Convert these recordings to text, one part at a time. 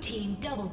team double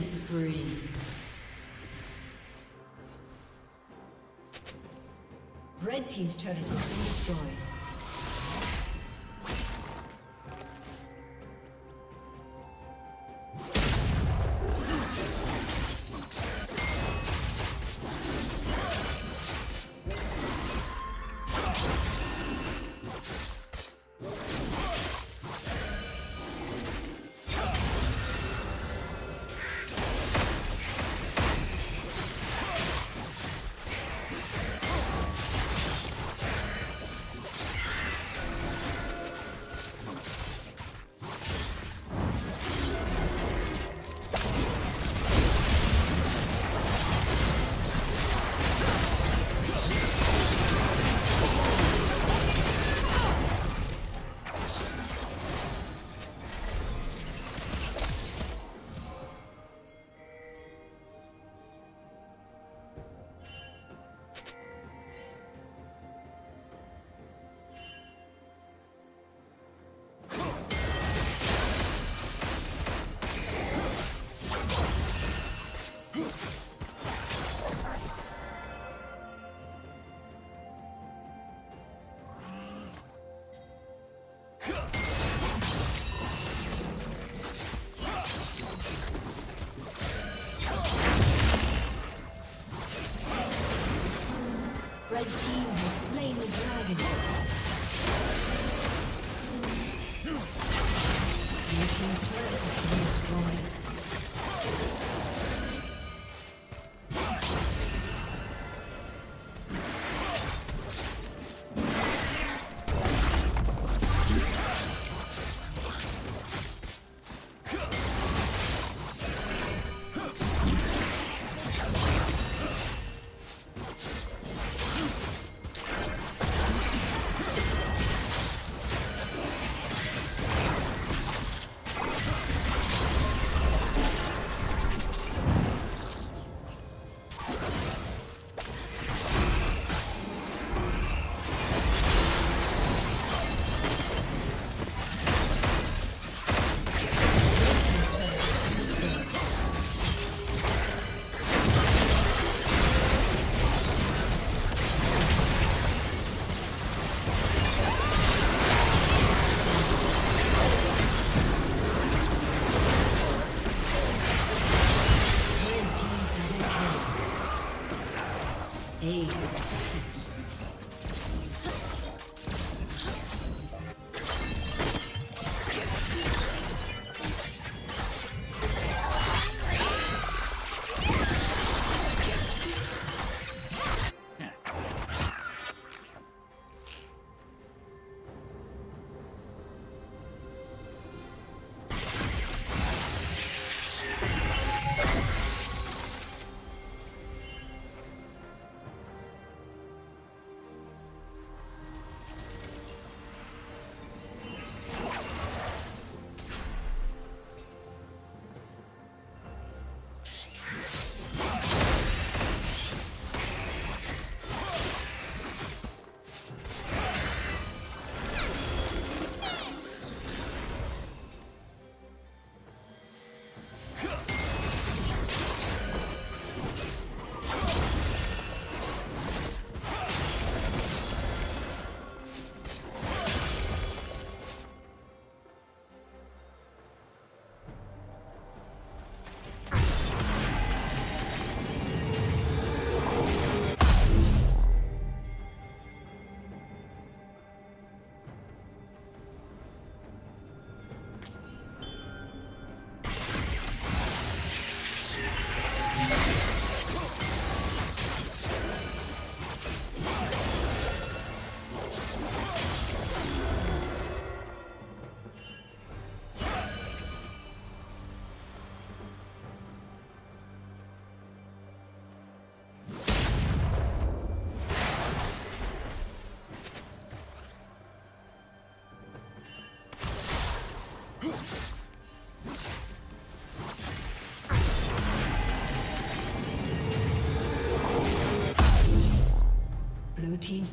Spree. Red team's turret has been destroyed. Blue team's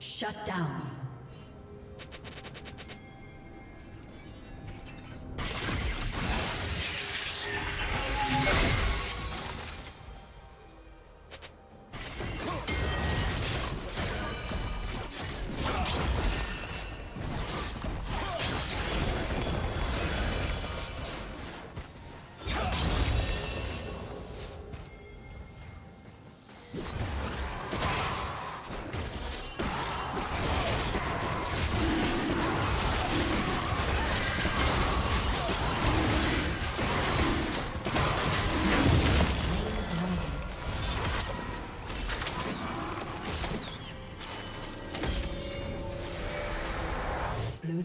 Shut down.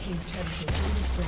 Team's turret has been destroyed.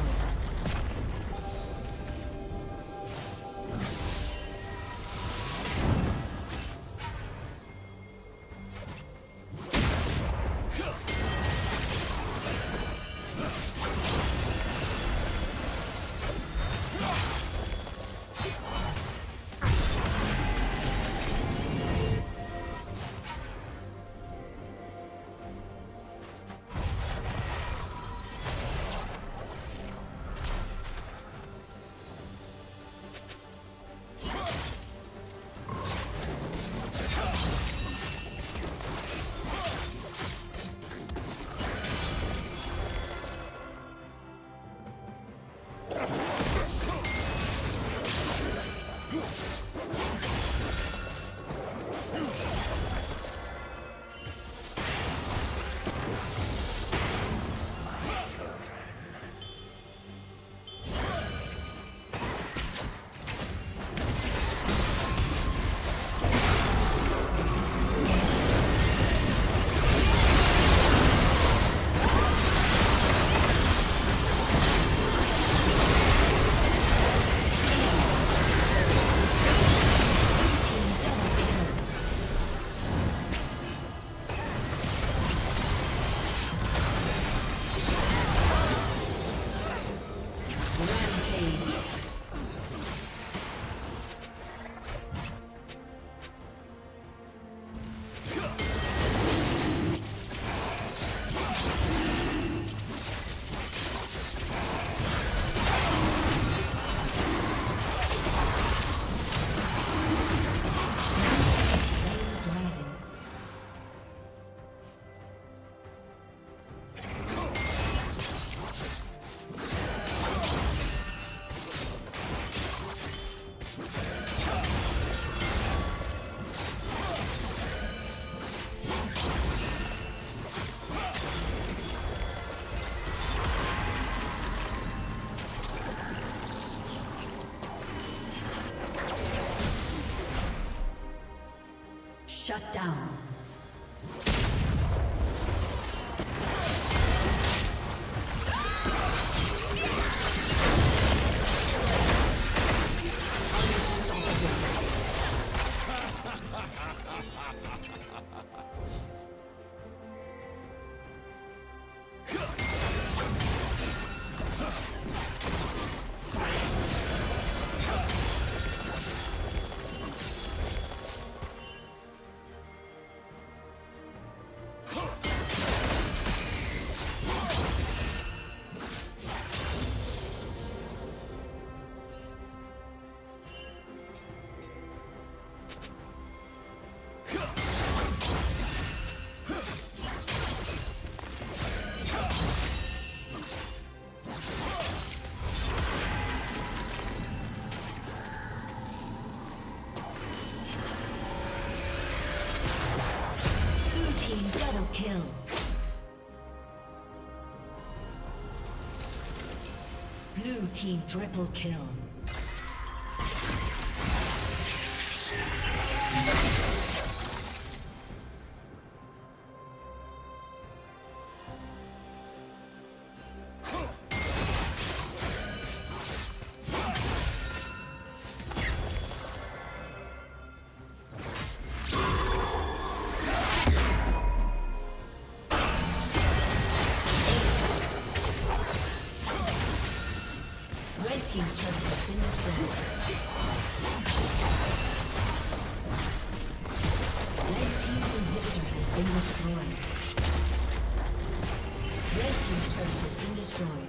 Shut down. Kill. Blue team triple kill. Red team's turret has been destroyed.